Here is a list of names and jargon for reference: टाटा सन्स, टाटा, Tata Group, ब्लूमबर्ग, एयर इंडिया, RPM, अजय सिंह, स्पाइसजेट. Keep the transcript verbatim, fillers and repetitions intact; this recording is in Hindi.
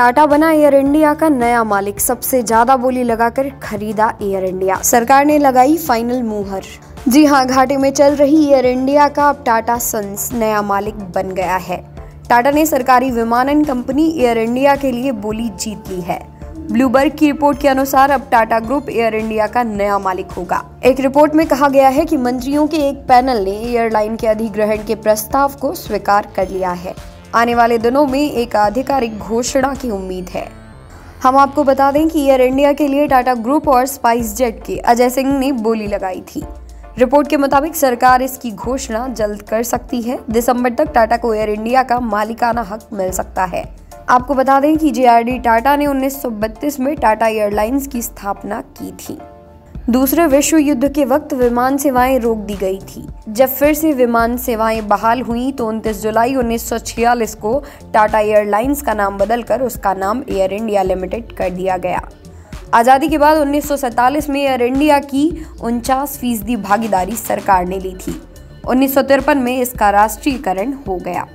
टाटा बना एयर इंडिया का नया मालिक, सबसे ज्यादा बोली लगाकर खरीदा एयर इंडिया, सरकार ने लगाई फाइनल मुहर। जी हां, घाटे में चल रही एयर इंडिया का अब टाटा सन्स नया मालिक बन गया है। टाटा ने सरकारी विमानन कंपनी एयर इंडिया के लिए बोली जीत ली है। ब्लूमबर्ग की रिपोर्ट के अनुसार अब टाटा ग्रुप एयर इंडिया का नया मालिक होगा। एक रिपोर्ट में कहा गया है कि मंत्रियों के एक पैनल ने एयरलाइन के अधिग्रहण के प्रस्ताव को स्वीकार कर लिया है। आने वाले दिनों में एक आधिकारिक घोषणा की उम्मीद है। हम आपको बता दें कि एयर इंडिया के लिए टाटा ग्रुप और स्पाइसजेट के अजय सिंह ने बोली लगाई थी। रिपोर्ट के मुताबिक सरकार इसकी घोषणा जल्द कर सकती है। दिसंबर तक टाटा को एयर इंडिया का मालिकाना हक मिल सकता है। आपको बता दें कि जेआरडी टाटा ने उन्नीस सौ बत्तीस में टाटा एयरलाइंस की स्थापना की थी। दूसरे विश्व युद्ध के वक्त विमान सेवाएं रोक दी गई थी। जब फिर से विमान सेवाएं बहाल हुई तो उनतीस जुलाई उन्नीस सौ छियालीस को टाटा एयरलाइंस का नाम बदलकर उसका नाम एयर इंडिया लिमिटेड कर दिया गया। आज़ादी के बाद उन्नीस सौ सैंतालीस में एयर इंडिया की उनचास फीसदी भागीदारी सरकार ने ली थी। उन्नीस सौ तिरपन में इसका राष्ट्रीयकरण हो गया।